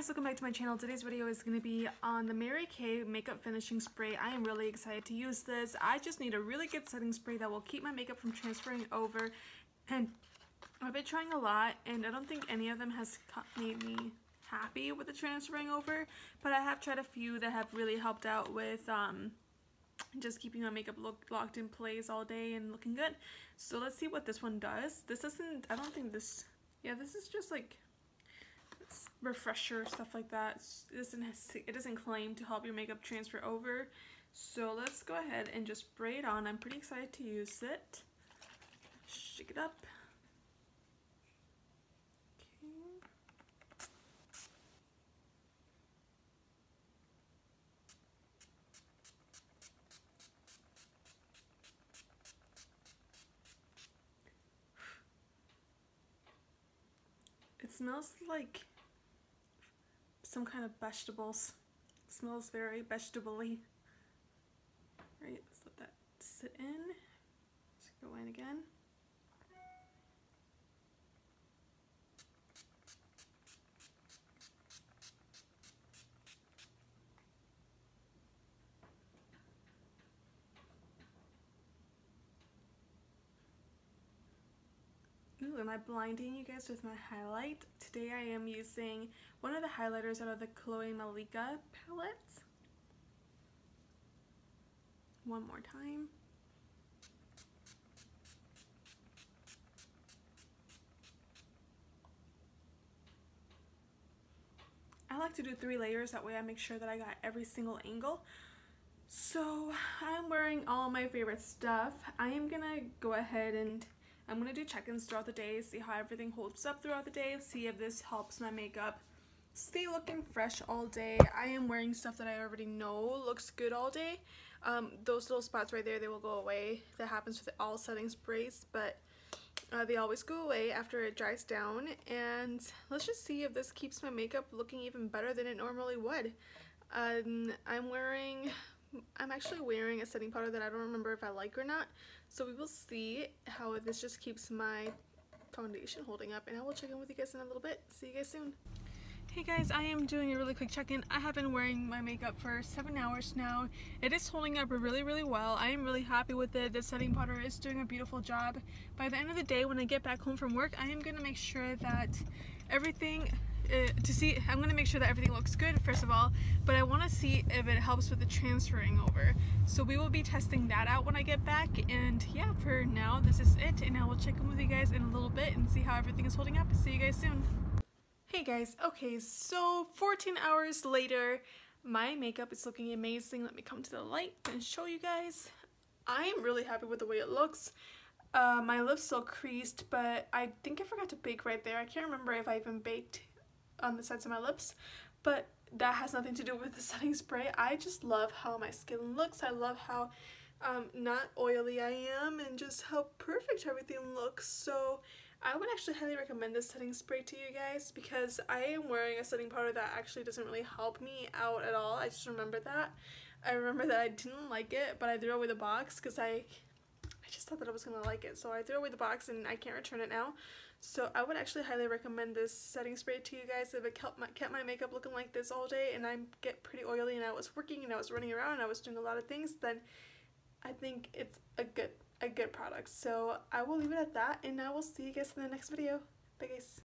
guys, welcome back to my channel. Today's video is going to be on the Mary Kay makeup finishing spray. I am really excited to use this. I just need a really good setting spray that will keep my makeup from transferring over, and I've been trying a lot and I don't think any of them has made me happy with the transferring over, but I have tried a few that have really helped out with just keeping my makeup locked in place all day and looking good. So let's see what this one does. This is just like refresher, stuff like that. It doesn't claim to help your makeup transfer over, so let's go ahead and just spray it on. I'm pretty excited to use it. Shake it up. Okay. It smells like some kind of vegetables. It smells very vegetable-y. Alright, let's let that sit in. Let's go in again. Ooh, am I blinding you guys with my highlight? Today I am using one of the highlighters out of the Chloe Malika palette. One more time. I like to do 3 layers, that way I make sure that I got every single angle. So I'm wearing all my favorite stuff. I am gonna go ahead and I'm going to do check-ins throughout the day, see how everything holds up throughout the day, see if this helps my makeup stay looking fresh all day. I am wearing stuff that I already know looks good all day. Those little spots right there, they will go away. That happens with all setting sprays, but they always go away after it dries down. And let's just see if this keeps my makeup looking even better than it normally would. I'm actually wearing a setting powder that I don't remember if I like or not, so we will see how this just keeps my foundation holding up, and I will check in with you guys in a little bit. See you guys soon. Hey guys, I am doing a really quick check-in. I have been wearing my makeup for 7 hours now. It is holding up really well. I am really happy with it. The setting powder is doing a beautiful job. By the end of the day when I get back home from work, I am going to make sure that everything I'm gonna make sure that everything looks good first of all, but I want to see if it helps with the transferring over, so we will be testing that out when I get back. And yeah, for now this is it, and I will check in with you guys in a little bit and see how everything is holding up. See you guys soon. Hey guys, okay, so 14 hours later my makeup is looking amazing. Let me come to the light and show you guys. I am really happy with the way it looks. My lips still creased, but I think I forgot to bake right there. I can't remember if I even baked on the sides of my lips, but that has nothing to do with the setting spray. I just love how my skin looks. I love how not oily I am, and just how perfect everything looks. So I would actually highly recommend this setting spray to you guys, because I am wearing a setting powder that actually doesn't really help me out at all. I just remember that. I remember that I didn't like it, but I threw away the box because I just thought that I was gonna like it, so I threw away the box and I can't return it now. So I would actually highly recommend this setting spray to you guys if it kept my makeup looking like this all day and I get pretty oily and I was working and I was running around and I was doing a lot of things, then I think it's a good product. So I will leave it at that, and I will see you guys in the next video. Bye guys.